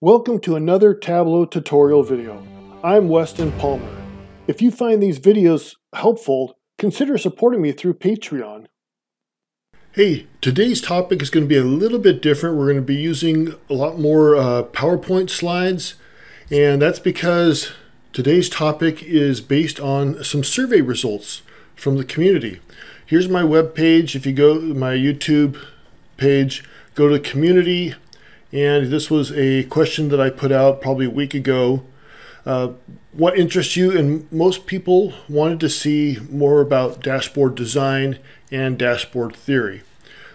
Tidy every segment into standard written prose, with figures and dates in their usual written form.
Welcome to another Tableau tutorial video. I'm Weston Palmer. If you find these videos helpful, consider supporting me through Patreon. Hey, today's topic is going to be a little bit different. We're going to be using a lot more PowerPoint slides, and that's because today's topic is based on some survey results from the community. Here's my web page. If you go to my YouTube page, go to community. And this was a question that I put out probably a week ago. What interests you? And most people wanted to see more about dashboard design and dashboard theory.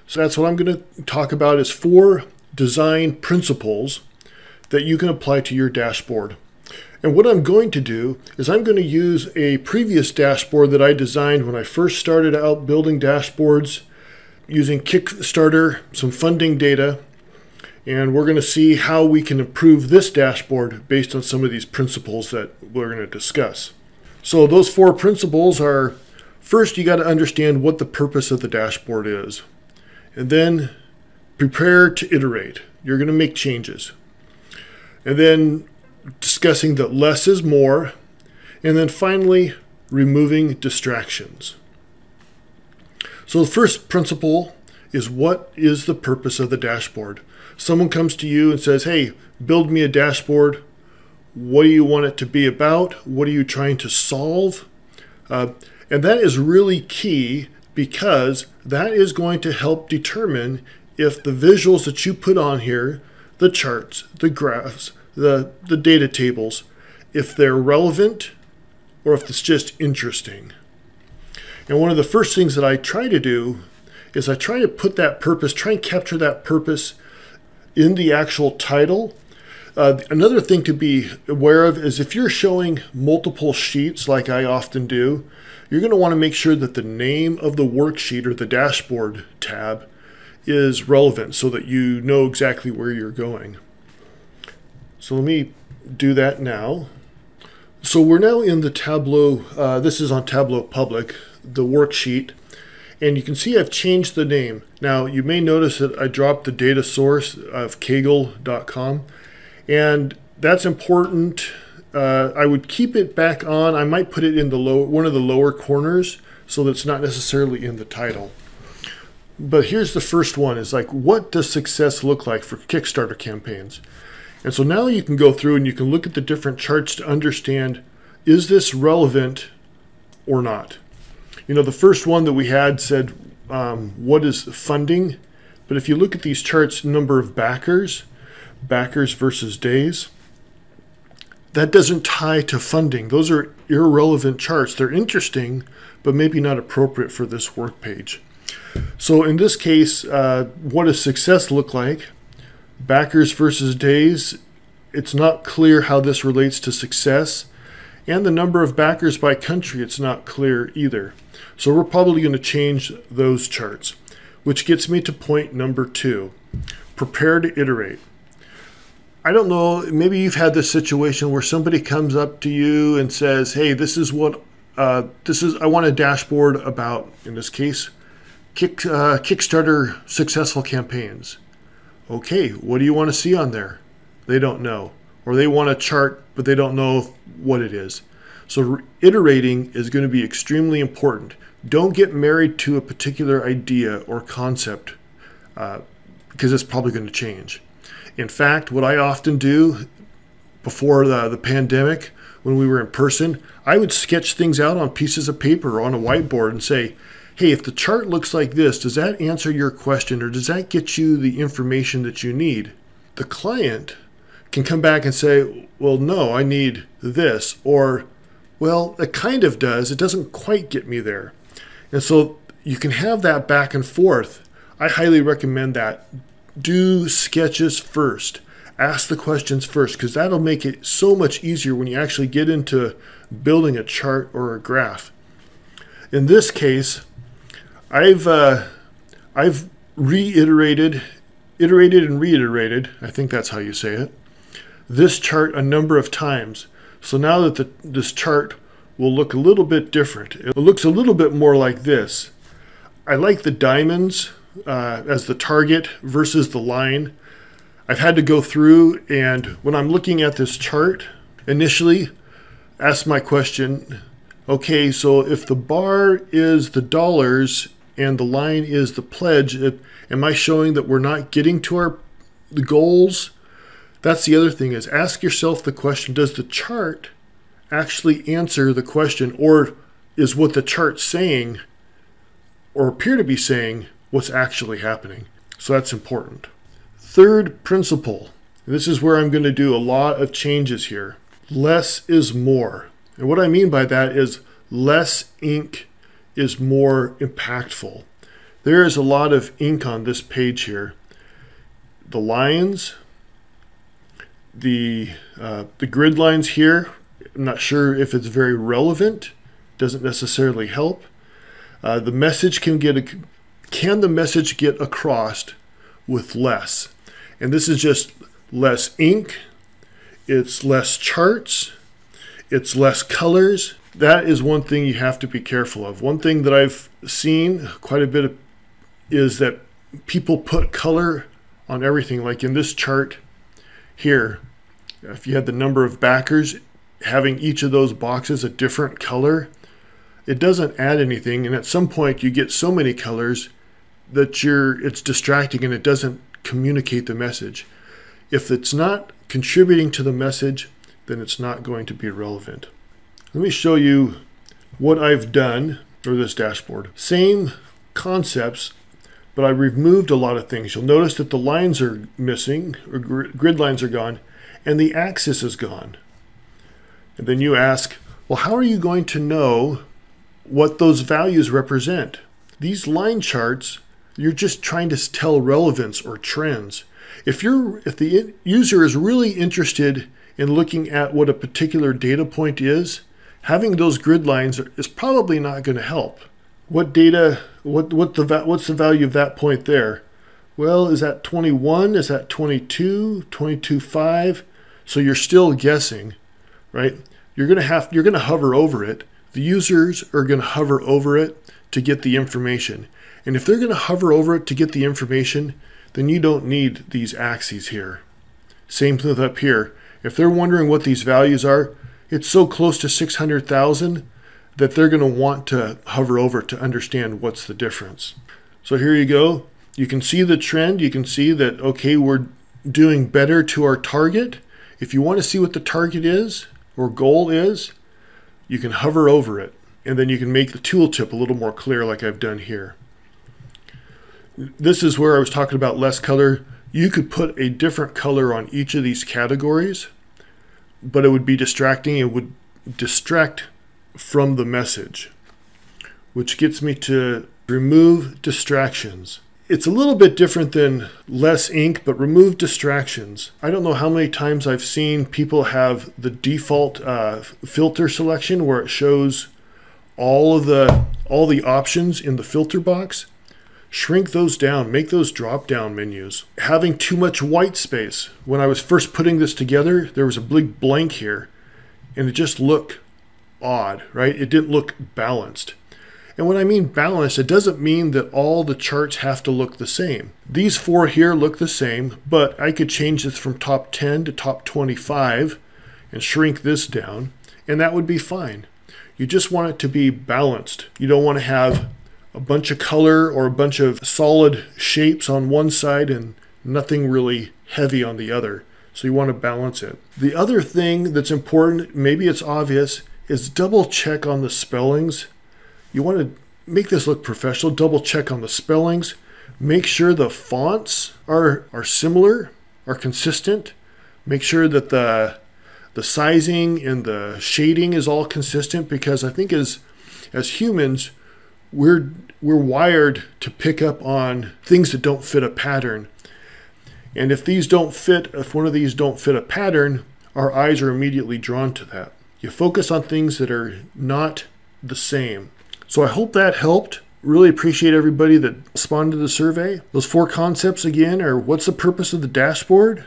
So that's what I'm going to talk about, is 4 design principles that you can apply to your dashboard. And what I'm going to do is I'm going to use a previous dashboard that I designed when I first started out building dashboards using Kickstarter, some funding data. And we're going to see how we can improve this dashboard based on some of these principles that we're going to discuss. So those 4 principles are, first, you got to understand what the purpose of the dashboard is. And then prepare to iterate. You're going to make changes. And then discussing that less is more. And then finally, removing distractions. So the first principle is, what is the purpose of the dashboard? Someone comes to you and says, hey, build me a dashboard. What do you want it to be about? What are you trying to solve? And that is really key, because that is going to help determine if the visuals that you put on here, the charts, the graphs, the data tables, if they're relevant or if it's just interesting. And one of the first things that I try to do is I try to put that purpose, try and capture that purpose in the actual title. Another thing to be aware of is, if you're showing multiple sheets like I often do, you're going to want to make sure that the name of the worksheet or the dashboard tab is relevant so that you know exactly where you're going. So let me do that now. So we're now in the Tableau, this is on Tableau Public, the worksheet. And you can see I've changed the name. Now, you may notice that I dropped the data source of Kaggle.com, and that's important. I would keep it back on. I might put it in the one of the lower corners so that it's not necessarily in the title. But here's the first one, is like, what does success look like for Kickstarter campaigns? And so now you can go through and you can look at the different charts to understand, is this relevant or not? You know, the first one that we had said, what is funding? But if you look at these charts, number of backers versus days, that doesn't tie to funding. Those are irrelevant charts. They're interesting, but maybe not appropriate for this work page. So in this case, what does success look like? Backers versus days, it's not clear how this relates to success. And the number of backers by country, it's not clear either. So we're probably going to change those charts, which gets me to point number 2, prepare to iterate. I don't know, maybe you've had this situation where somebody comes up to you and says, hey, this is what, I want a dashboard about, in this case, Kickstarter successful campaigns. Okay, what do you want to see on there? They don't know. Or they want a chart, but they don't know what it is. So iterating is going to be extremely important. Don't get married to a particular idea or concept, because it's probably going to change. In fact, what I often do before the pandemic, when we were in person, I would sketch things out on pieces of paper or on a whiteboard and say, hey, if the chart looks like this, does that answer your question, or does that get you the information that you need? The client can come back and say, well, no, I need this, or, well, it kind of does. It doesn't quite get me there. And so you can have that back and forth. I highly recommend that. Do sketches first. Ask the questions first, because that'll make it so much easier when you actually get into building a chart or a graph. In this case, I've iterated and reiterated, I think that's how you say it, this chart a number of times. So now that this chart will look a little bit different. It looks a little bit more like this. I like the diamonds as the target versus the line. I've had to go through and when I'm looking at this chart, initially ask my question, okay, so if the bar is the dollars and the line is the pledge, am I showing that we're not getting to the goals? That's the other thing, is ask yourself the question, does the chart actually answer the question, or is what the chart's saying or appear to be saying what's actually happening? So that's important. Third principle, and this is where I'm going to do a lot of changes here. Less is more. And what I mean by that is less ink is more impactful. There is a lot of ink on this page here. The lines, the grid lines here, I'm not sure if it's very relevant, doesn't necessarily help. The message can the message get across with less? And this is just less ink, it's less charts, it's less colors. That is one thing you have to be careful of. One thing that I've seen quite a bit of is that people put color on everything. Like in this chart here, if you had the number of backers, having each of those boxes a different color, it doesn't add anything. And at some point you get so many colors that it's distracting and it doesn't communicate the message. If it's not contributing to the message, then it's not going to be relevant. Let me show you what I've done for this dashboard. Same concepts, but I removed a lot of things. You'll notice that the lines are missing, or grid lines are gone, and the axis is gone. And then you ask, well, how are you going to know what those values represent? These line charts, you're just trying to tell relevance or trends. If the user is really interested in looking at what a particular data point is, having those grid lines is probably not going to help. What data, what's the value of that point there? Well, is that 21? Is that 22? 22.5? So you're still guessing, right? You're going to hover over it. The users are going to hover over it to get the information. And if they're going to hover over it to get the information, then you don't need these axes here. Same thing up here. If they're wondering what these values are, it's so close to 600,000 that they're going to want to hover over to understand what's the difference. So here you go. You can see the trend. You can see that, okay, we're doing better to our target. If you want to see what the target is or goal is, you can hover over it, and then you can make the tooltip a little more clear like I've done here. This is where I was talking about less color. You could put a different color on each of these categories, but it would be distracting. It would distract from the message, which gets me to remove distractions. It's a little bit different than less ink, but remove distractions. I don't know how many times I've seen people have the default filter selection where it shows all the options in the filter box. Shrink those down, make those drop-down menus. Having too much white space. When I was first putting this together, there was a big blank here, and it just looked odd, right? It didn't look balanced. And when I mean balanced, it doesn't mean that all the charts have to look the same. These four here look the same, but I could change this from top 10 to top 25 and shrink this down, and that would be fine. You just want it to be balanced. You don't want to have a bunch of color or a bunch of solid shapes on one side and nothing really heavy on the other. So you want to balance it. The other thing that's important, maybe it's obvious, is double check on the spellings. You want to make this look professional, double check on the spellings. Make sure the fonts are similar, are consistent. Make sure that the sizing and the shading is all consistent, because I think as humans, we're wired to pick up on things that don't fit a pattern. And if these don't fit, if one of these don't fit a pattern, our eyes are immediately drawn to that. You focus on things that are not the same. So I hope that helped. Really appreciate everybody that responded to the survey. Those four concepts again are: what's the purpose of the dashboard?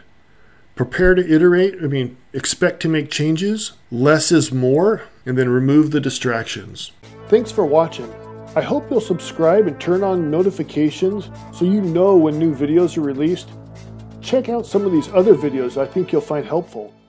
Prepare to iterate, I mean, expect to make changes. Less is more, and then remove the distractions. Thanks for watching. I hope you'll subscribe and turn on notifications so you know when new videos are released. check out some of these other videos I think you'll find helpful.